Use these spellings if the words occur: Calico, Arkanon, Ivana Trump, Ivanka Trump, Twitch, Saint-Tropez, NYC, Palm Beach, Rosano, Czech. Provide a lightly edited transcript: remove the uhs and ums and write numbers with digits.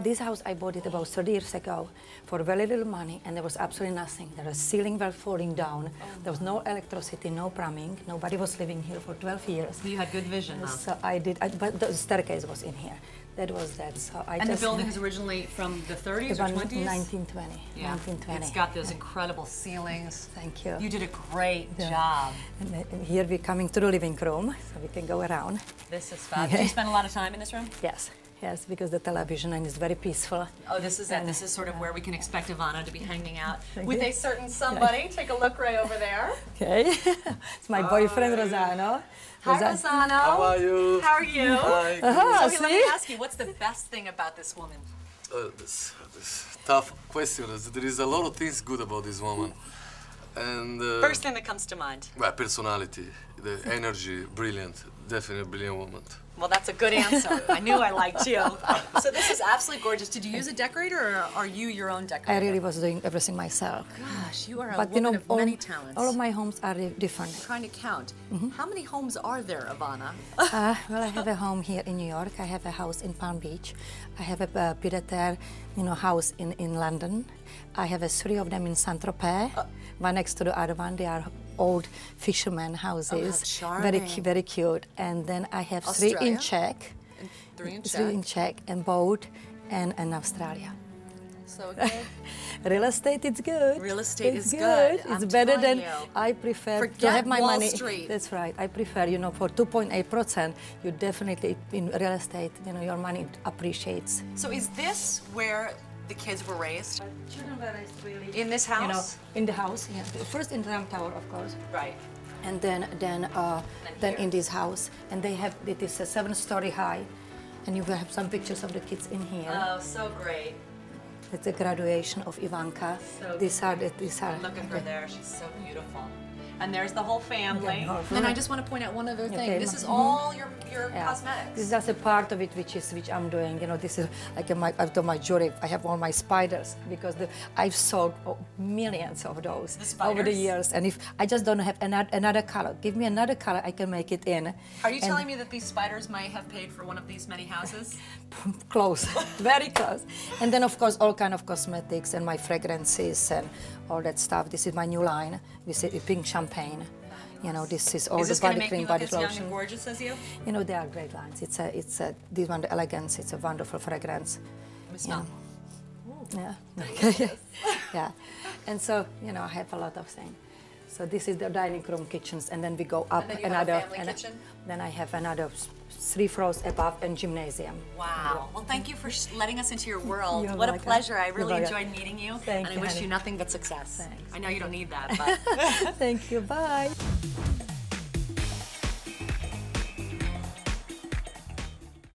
This house, I bought it about 30 years ago for very little money, and there was absolutely nothing. There was ceiling well falling down. There was no electricity, no plumbing. Nobody was living here for 12 years. You had good vision, huh? So I did, but the staircase was in here. That was that. So I the building is originally from the 30s or 20s? 1920. Yeah. 1920. It's got those incredible ceilings. Thank you. You did a great job. And here we're coming to the living room, so we can go around. This is fabulous. Did you spend a lot of time in this room? Yes. Yes, because the television and it's very peaceful. Oh, this is it. This is sort of where we can expect Ivana to be hanging out with a certain somebody. Take a look right over there. Okay. It's my boyfriend, Rosano. Hi, Rosano. How are you? How are you? Hi. Okay, let me ask you, what's the best thing about this woman? This tough question. There is a lot of things good about this woman. And first thing that comes to mind? Well, personality, the energy, brilliant. Definitely a brilliant woman. Well, that's a good answer. I knew I liked you. So this is absolutely gorgeous. Did you use a decorator, or are you your own decorator? I really was doing everything myself. Gosh, you are a woman of many talents. All of my homes are different. I'm trying to count. Mm-hmm. How many homes are there, Ivana? Well, I have a home here in New York. I have a house in Palm Beach. I have a pied-à-terre, house in London. I have three of them in Saint-Tropez. One next to the other one. They are old fisherman houses, very cute. And then I have three in Czech, and boat, and Australia. So good. Real estate is good. Real estate is good. It's better than I prefer to have my money. That's right. I prefer, for 2.8%, you definitely in real estate, your money appreciates. So is this where the kids were raised? Children were raised really in this house. In the house, yes. First in Trump Tower, of course. Right. And then in this house, and they have it is a 7-story high, and you will have some pictures of the kids in here. Oh, so great! It's the graduation of Ivanka. So these are. Look at her there; she's so beautiful. And there's the whole family. Yeah, and I just want to point out one other thing. Okay. This is all your cosmetics. This is just a part of it, which I'm doing. This is like I've done my jewelry. I have all my spiders because I've sold millions of those over the years. And if I just don't have another color, give me another color, I can make it in. Are you telling me that these spiders might have paid for one of these many houses? Close, very close. And then of course all kind of cosmetics and my fragrances and all that stuff. This is my new line. We say pink champagne. This is all the body cream, body lotion. Is this going to make you look as young and gorgeous as you? They are great lines. This one, the elegance. It's a wonderful fragrance. And so, I have a lot of things. So this is the dining room kitchens, and then we go up then I have another 3 floors above and gymnasium. Wow. Well, thank you for letting us into your world. What a pleasure. I really enjoyed meeting you. Thank you, honey. I wish you nothing but success. Thanks. I know you don't need that, but. Thank you. Bye.